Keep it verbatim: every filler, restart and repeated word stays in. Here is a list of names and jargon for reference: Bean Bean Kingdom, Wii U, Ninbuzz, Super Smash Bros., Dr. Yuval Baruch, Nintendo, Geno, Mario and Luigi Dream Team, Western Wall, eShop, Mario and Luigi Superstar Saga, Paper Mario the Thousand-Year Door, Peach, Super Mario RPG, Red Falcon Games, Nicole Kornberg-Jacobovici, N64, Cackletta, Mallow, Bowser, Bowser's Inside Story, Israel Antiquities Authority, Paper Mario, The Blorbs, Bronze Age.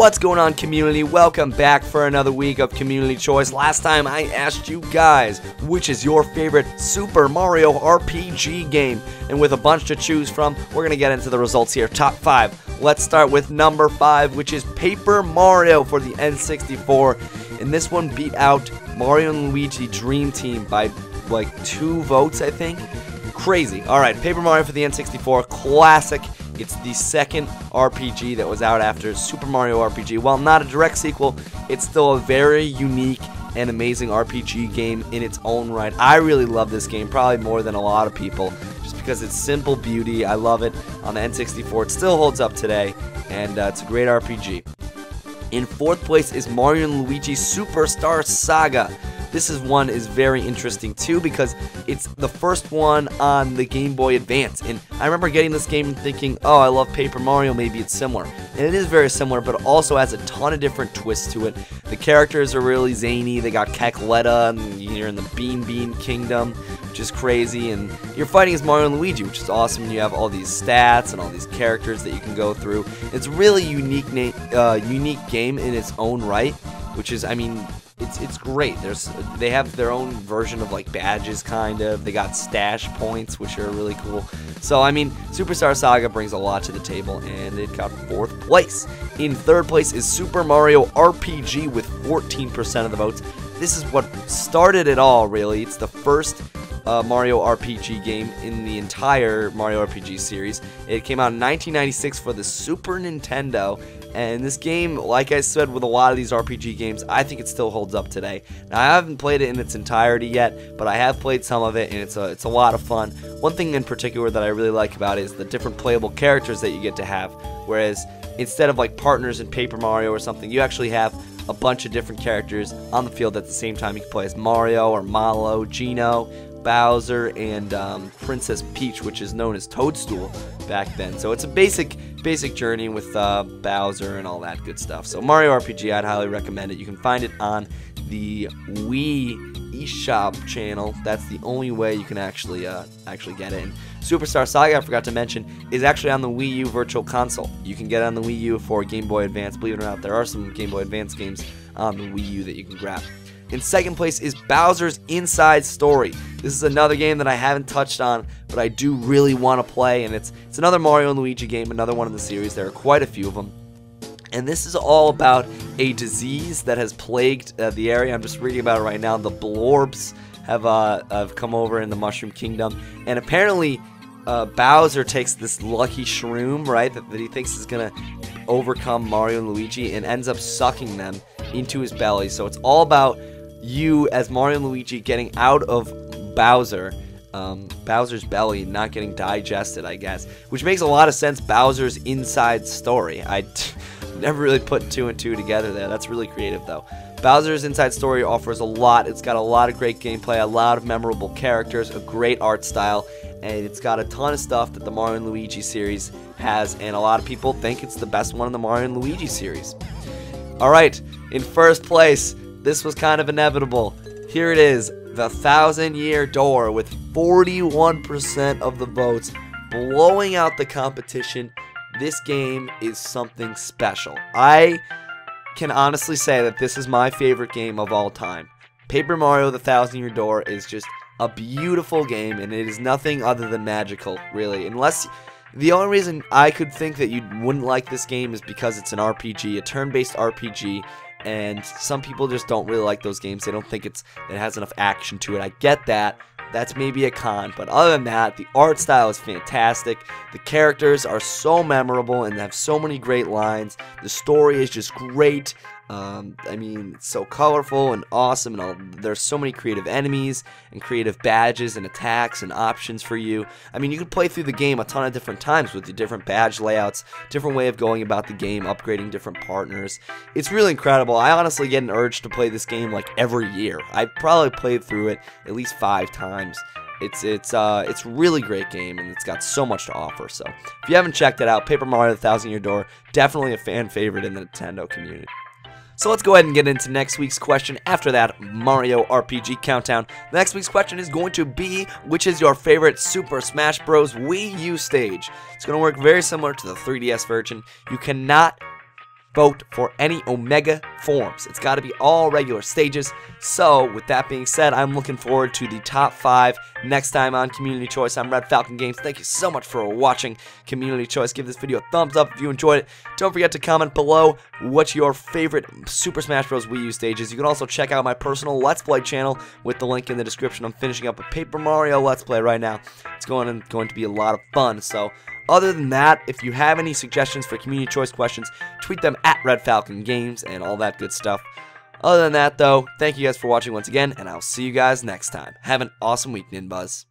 What's going on, community? Welcome back for another week of Community Choice. Last time I asked you guys, which is your favorite Super Mario R P G game? And with a bunch to choose from, we're going to get into the results here. Top five. Let's start with number five, which is Paper Mario for the N sixty-four. And this one beat out Mario and Luigi Dream Team by like two votes, I think. Crazy. Alright, Paper Mario for the N sixty-four. Classic. It's the second R P G that was out after Super Mario R P G. While not a direct sequel, it's still a very unique and amazing R P G game in its own right. I really love this game, probably more than a lot of people, just because it's simple beauty. I love it. On the N sixty-four, it still holds up today, and uh, it's a great R P G. In fourth place is Mario and Luigi Superstar Saga. This is one is very interesting too, because it's the first one on the Game Boy Advance, and I remember getting this game and thinking, oh, I love Paper Mario, maybe it's similar. And it is very similar, but also has a ton of different twists to it. The characters are really zany. They got Cackletta, and you're in the Bean Bean Kingdom, which is crazy, and you're fighting as Mario and Luigi, which is awesome. You have all these stats and all these characters that you can go through. It's really unique, na uh, unique game in its own right, which is, I mean, It's, it's great. There's they have their own version of like badges, kind of. They got stash points, which are really cool. So I mean, Superstar Saga brings a lot to the table, and it got fourth place. In third place is Super Mario R P G with fourteen percent of the votes. This is what started it all, really. It's the first uh, Mario R P G game in the entire Mario R P G series. It came out in nineteen ninety-six for the Super Nintendo. And this game, like I said with a lot of these R P G games, I think it still holds up today. Now, I haven't played it in its entirety yet, but I have played some of it, and it's a, it's a lot of fun. One thing in particular that I really like about it is the different playable characters that you get to have, whereas instead of like partners in Paper Mario or something, you actually have a bunch of different characters on the field at the same time. You can play as Mario or Mallow, Geno, Bowser, and um, Princess Peach, which is known as Toadstool back then. So it's a basic basic journey with uh, Bowser and all that good stuff. So Mario R P G, I'd highly recommend it. You can find it on the Wii eShop channel. That's the only way you can actually uh, actually get it. And Superstar Saga, I forgot to mention, is actually on the Wii U Virtual Console. You can get it on the Wii U for Game Boy Advance. Believe it or not, there are some Game Boy Advance games on the Wii U that you can grab. In second place is Bowser's Inside Story. This is another game that I haven't touched on, but I do really want to play, and it's it's another Mario and Luigi game, another one in the series. There are quite a few of them. And this is all about a disease that has plagued uh, the area. I'm just reading about it right now. The Blorbs have, uh, have come over in the Mushroom Kingdom, and apparently uh, Bowser takes this lucky shroom, right, that, that he thinks is going to overcome Mario and Luigi, and ends up sucking them into his belly. So it's all about you as Mario and Luigi getting out of Bowser, um, Bowser's belly, not getting digested, I guess, which makes a lot of sense. Bowser's Inside Story. I t never really put two and two together there. That's really creative, though. Bowser's Inside Story offers a lot. It's got a lot of great gameplay, a lot of memorable characters, a great art style, and it's got a ton of stuff that the Mario and Luigi series has, and a lot of people think it's the best one in the Mario and Luigi series. Alright, in first place, this was kind of inevitable. Here it is, The Thousand-Year Door with forty-one percent of the votes, blowing out the competition. This game is something special. I can honestly say that this is my favorite game of all time. Paper Mario The Thousand-Year Door is just a beautiful game, and it is nothing other than magical, really. Unless, the only reason I could think that you wouldn't like this game is because it's an R P G, a turn-based R P G, and some people just don't really like those games. They don't think it's it has enough action to it. I get that. That's maybe a con, but other than that, the art style is fantastic. The characters are so memorable and have so many great lines. The story is just great. Um, I mean, it's so colorful and awesome, and all, there's so many creative enemies and creative badges and attacks and options for you. I mean, you can play through the game a ton of different times with the different badge layouts, different way of going about the game, upgrading different partners. It's really incredible. I honestly get an urge to play this game like every year. I've probably played through it at least five times. It's it's uh it's really great game, and it's got so much to offer. So if you haven't checked it out, Paper Mario: The Thousand-Year Door, definitely a fan favorite in the Nintendo community. So let's go ahead and get into next week's question. After that Mario R P G countdown, the next week's question is going to be, which is your favorite Super Smash Bros. Wii U stage? It's going to work very similar to the three D S version. You cannot vote for any Omega forms. It's got to be all regular stages. So with that being said, I'm looking forward to the top five next time on Community Choice. I'm Red Falcon Games. Thank you so much for watching Community Choice. Give this video a thumbs up if you enjoyed it. Don't forget to comment below what your favorite Super Smash Bros. Wii U stages. You can also check out my personal Let's Play channel with the link in the description. I'm finishing up a Paper Mario Let's Play right now. It's going, going to be a lot of fun. So other than that, if you have any suggestions for community choice questions, tweet them at Red Falcon Games and all that good stuff. Other than that, though, thank you guys for watching once again, and I'll see you guys next time. Have an awesome week, Ninbuzz.